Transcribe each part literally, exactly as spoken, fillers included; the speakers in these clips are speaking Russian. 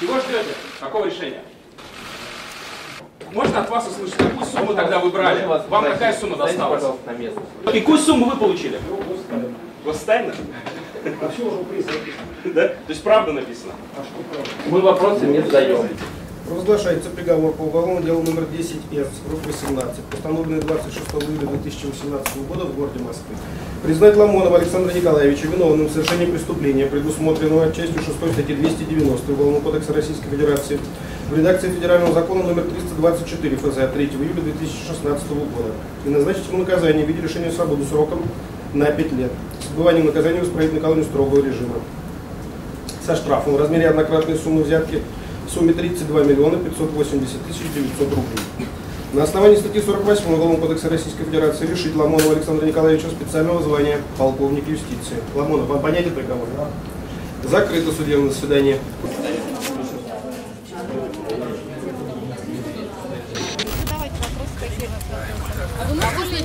Чего ждете? Какого решения? Можно от вас услышать, какую сумму тогда вы брали? Вам какая сумма досталась? Какую сумму вы получили? Гостайна. А все уже приз написано. Да? То есть правда написано? А что правда? Мы вопросы не задаем. Провозглашается приговор по уголовному делу номер десять эс сорок восемнадцать, постановленный двадцать шестого июля две тысячи восемнадцатого года в городе Москвы. Признать Ламонова Александра Николаевича виновным в совершении преступления, предусмотренного частью шестой статьи двести девяносто Уголовного кодекса Российской Федерации в редакции федерального закона номер триста двадцать четыре ФЗ третьего июля две тысячи шестнадцатого года и назначить ему наказание в виде лишения свободы сроком на пять лет с отбыванием наказания в исправительной колонии строгого режима со штрафом в размере однократной суммы взятки в сумме тридцать два миллиона пятьсот восемьдесят тысяч девятьсот рублей. На основании статьи сорок восемь Уголовного кодекса Российской Федерации решить Ламонова Александра Николаевича специального звания полковник юстиции. Ламонов, вам понятен приговор? Закрыто судебное заседание.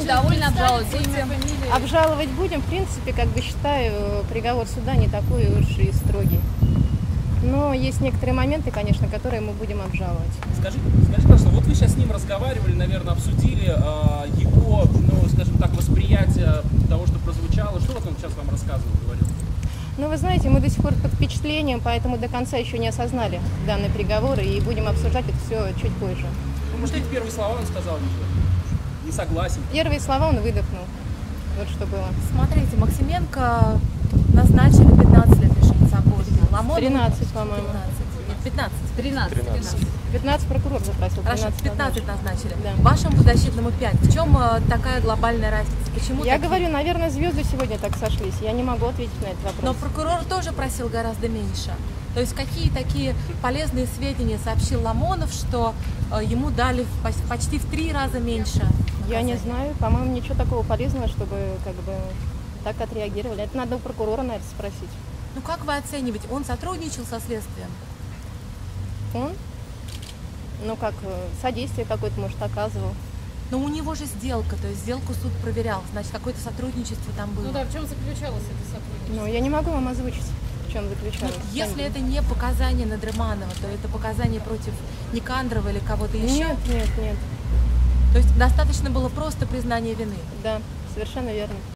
Довольно обжаловать. Обжаловать будем, в принципе, как бы считаю, приговор суда не такой уж и строгий. Но есть некоторые моменты, конечно, которые мы будем обжаловать. Скажите, скажите, пожалуйста, вот вы сейчас с ним разговаривали, наверное, обсудили э, его, ну, скажем так, восприятие того, что прозвучало. Что вот он сейчас вам рассказывал, говорил? Ну, вы знаете, мы до сих пор под впечатлением, поэтому до конца еще не осознали данный приговор и будем обсуждать это все чуть позже. Ну, может, эти первые слова он сказал? Не согласен. Первые слова он выдохнул. Вот что было. Смотрите, Максименко назначили пятнадцать лет лишения свободы. Ламонов тринадцать, по-моему. пятнадцать. тринадцать. тринадцать. тринадцать. пятнадцать прокурор запросил. Хорошо, пятнадцать назначили. Да. Вашему подзащитному пять. В чем такая глобальная разница? Почему? Я такие? Говорю, наверное, звезды сегодня так сошлись. Я не могу ответить на этот вопрос. Но прокурор тоже просил гораздо меньше. То есть какие такие полезные сведения сообщил Ламонов, что ему дали почти в три раза меньше? Я не знаю, по-моему, ничего такого полезного, чтобы как бы так отреагировали. Это надо у прокурора, наверное, спросить. Ну как вы оцениваете, он сотрудничал со следствием? Он? Ну как, содействие какое-то, может, оказывал. Но у него же сделка, то есть сделку суд проверял, значит, какое-то сотрудничество там было. Ну да, в чем заключалось это сотрудничество? Ну я не могу вам озвучить. Если это не показания Надрыманова, то это показания против Никандрова или кого-то еще? Нет, нет, нет. То есть достаточно было просто признания вины? Да, совершенно верно.